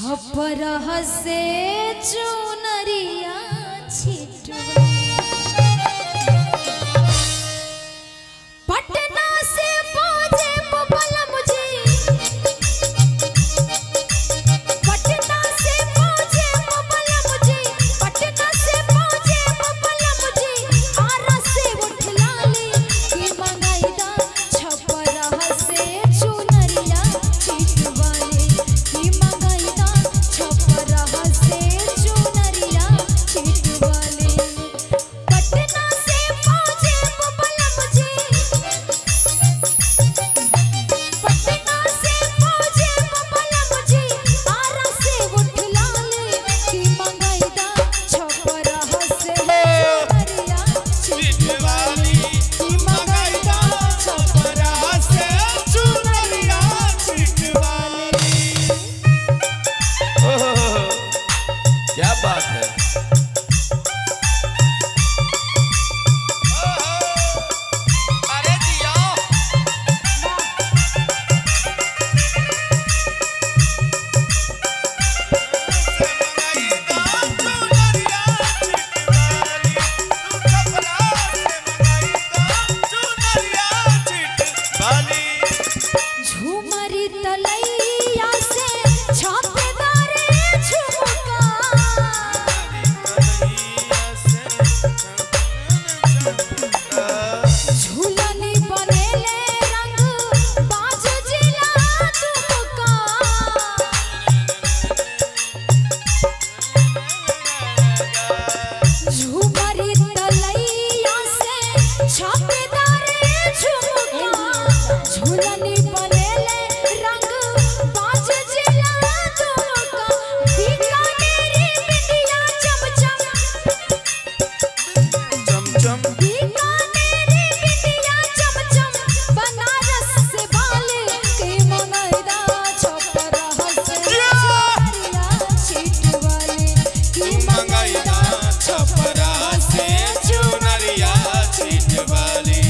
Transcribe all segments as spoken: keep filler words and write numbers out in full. छपरा से चुनरिया छिटवा पटना से पहुंचे पपल मुझे पटना से पहुंचे पपल मुझे पटना से पहुंचे पपल मुझे आरा से उठला ले की मंगाई दा छपरा से चुनरिया छिटवा ले की मंगाई दा छपरा से चुनरिया छिटवा ले पटना से पहुंचे पपल मुझे पटना से पहुंचे पपल मुझे आरा से उठला ले की मंगाई दा छपरा से चुनरिया छिटवा ले की मंगाई दा छपरा से चुनरिया छिटवा ले। क्या बात है। अरे जिया झूमर तलैया से छापेदार झुमका झूलन बनेले रंग बाज जिला तुमका झूमर तलैया से छापेदार झुमका झूलन बनेले रंग बाज जिला तुमका बीकानेरी बिटिया चमचम चमचम बीकानेरी बिटिया चमचम बनारस से बाले के मंगैदा छपरा से चुनरिया छिटवा ले की मंगैदा छपरा से चुनरिया छिटवा ले।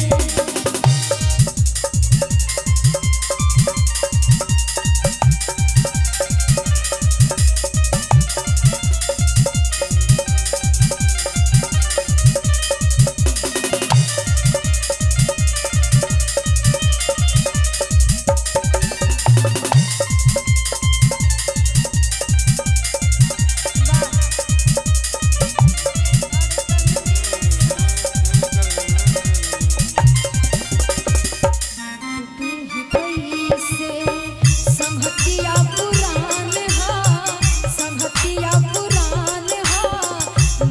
संहतिया पुरान हा संहतिया पुरान हा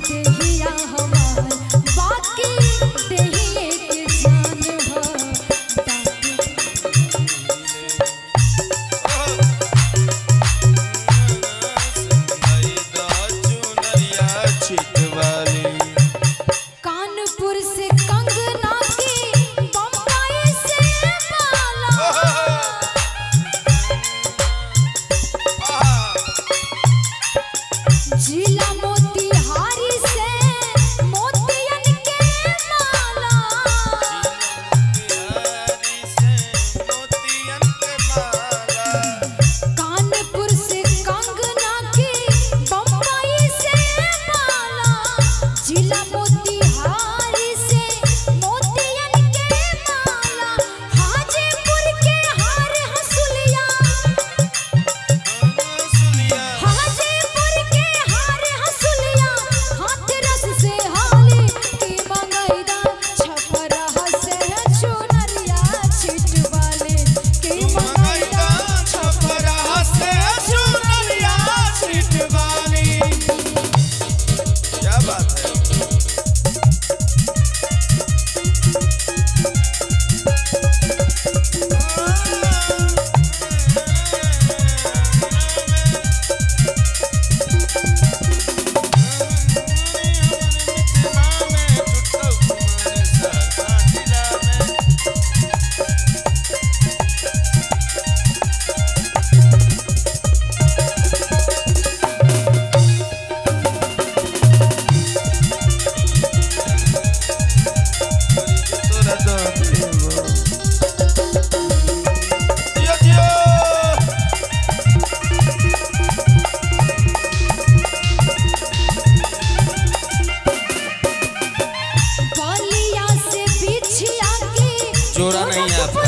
देहिया हमार बाकी देहिए के जान हा कानपुर से कंगना की बम्बई से माला जिला मोतिहारी से मोतियन के माला कानपुर से कंगना की बम्बई से माला जिला मोतिहारी से मोतियन के माला हाजीपुर के हार हसुलिया हाजीपुर के हार हसुलिया हाथरस से हाले की मंगैदा छपरा से चुनरिया छिटवा ले की मंगैदा छपरा से चुनरिया छिटवा ले। क्या बात है। जोड़ा नहीं है आपका।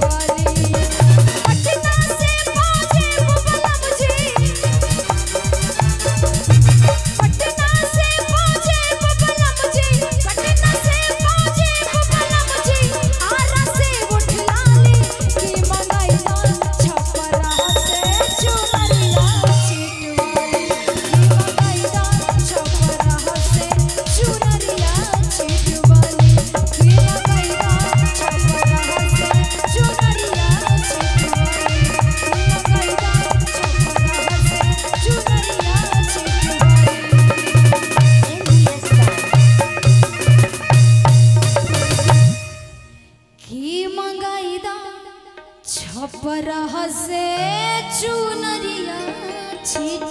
छपरा से चुनरिया।